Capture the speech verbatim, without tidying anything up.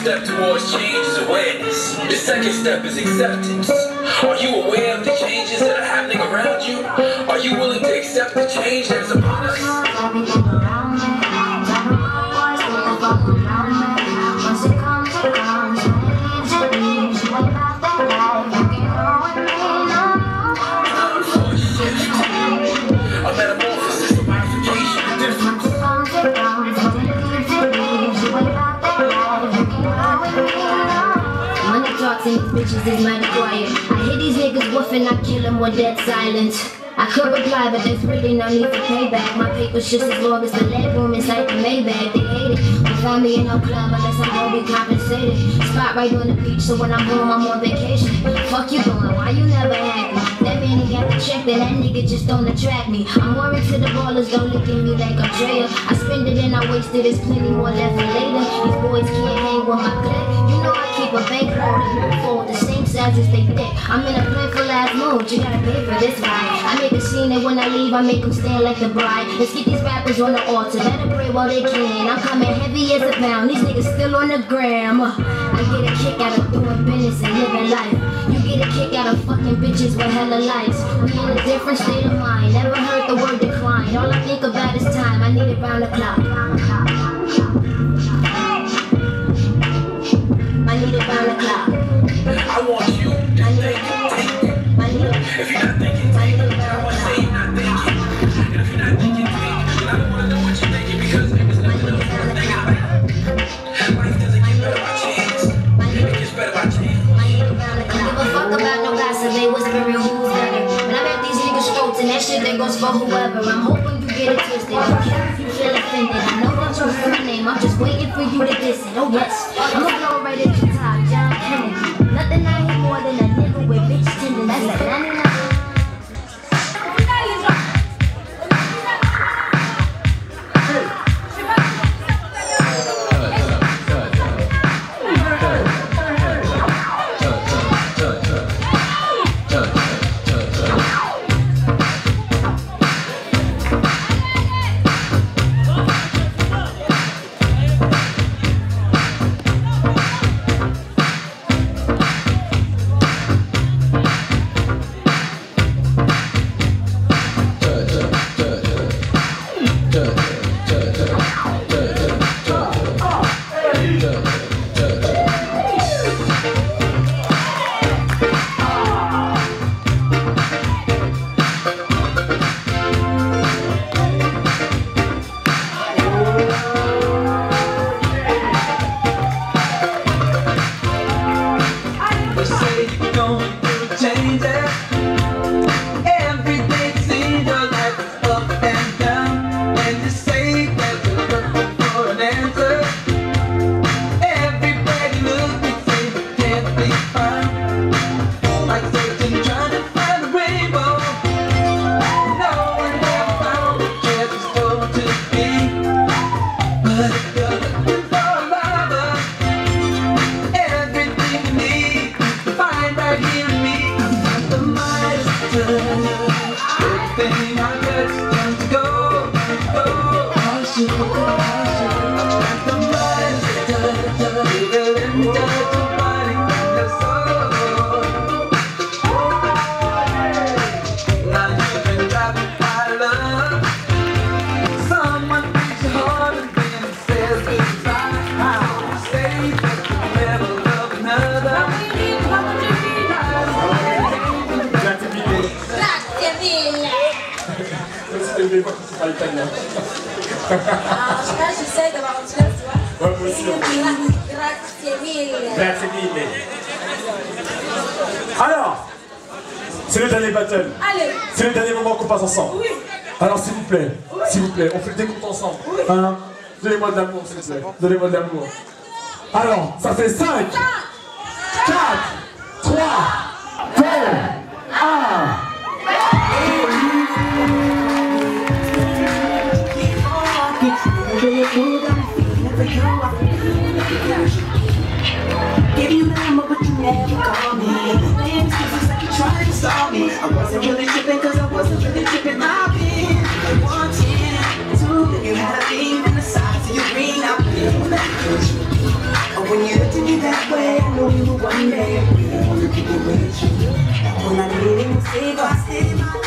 Step towards change is awareness. The second step is acceptance. Are you aware of the changes that are happening around you? Are you willing to accept the change that is upon us? A metamorphosis, a modification, a difference. These bitches is mighty quiet. I hear these niggas woofing, I kill them with dead silence. I could reply, but there's really no need for payback. My paper's just as long as the lead room inside the Maybach. They hate it. Don't find me in no club unless I'm gonna be compensated. Spot right on the beach, so when I'm home, I'm on vacation. Fuck you going, why you never had me? He got the check, but that nigga just don't attract me. I'm worried to the ballers, don't look at me like I'm Drea. I spend it and I waste it, there's plenty more left for later. These boys can't hang with my clique. You know I keep a bankroll to look for, the same size as they thick. I'm in a playful ass mood, you gotta pay for this ride. I make a scene and when I leave, I make them stand like the bride. Let's get these rappers on the altar, let them pray while they can. I'm coming heavy as a pound, these niggas still on the gram. I get a kick out of doing business and living life. Get a kick out of fucking bitches with hella lights. We in a different state of mind. Never heard the word decline. All I think about is time. I need it round the clock. I need it round the clock. I want you to think. If you're not thinking, think. I want to say you're not thinking. And if you're not thinking, think. I don't want to know what you're thinking because it was never the one thing I think. Life doesn't get better by chance. It gets better by chance. They whispering who's better, but I'm at these niggas' throats and that shit that goes for whoever. I'm hoping you get it twisted. I don't care if you feel offended. I know that you're for my name. I'm just waiting for you to diss it. Oh yes, I'm gonna go right at the top, John Kennedy. Nothing I hate more than a nigga with bitch tendon. That's like ninety-nine. si t'aimais pas que tu parles italien. En tout cas, j'essaie d'avoir une chance, tu vois. Ouais, moi aussi. Grazie mille. Grazie mille. Alors, c'est le dernier battle. Allez. C'est le dernier moment qu'on passe ensemble. Oui. Alors, s'il vous plaît, oui. s'il vous plaît, on fait le décompte ensemble. Oui. Hein? Donnez-moi de l'amour, s'il vous plaît. Donnez-moi de l'amour. Alors, ça fait cinq, quatre, trois, deux, un. Give you the number, but you never call me. Damn, it's like you tried to stop me. I wasn't really tripping, cause I wasn't really tripping. I've been one, ten, two. You had a thing on the sides of your ring. I've been oh, when you looked at me that way, I knew you were one day. I really wanted to be with you. When I needed to save, I saved my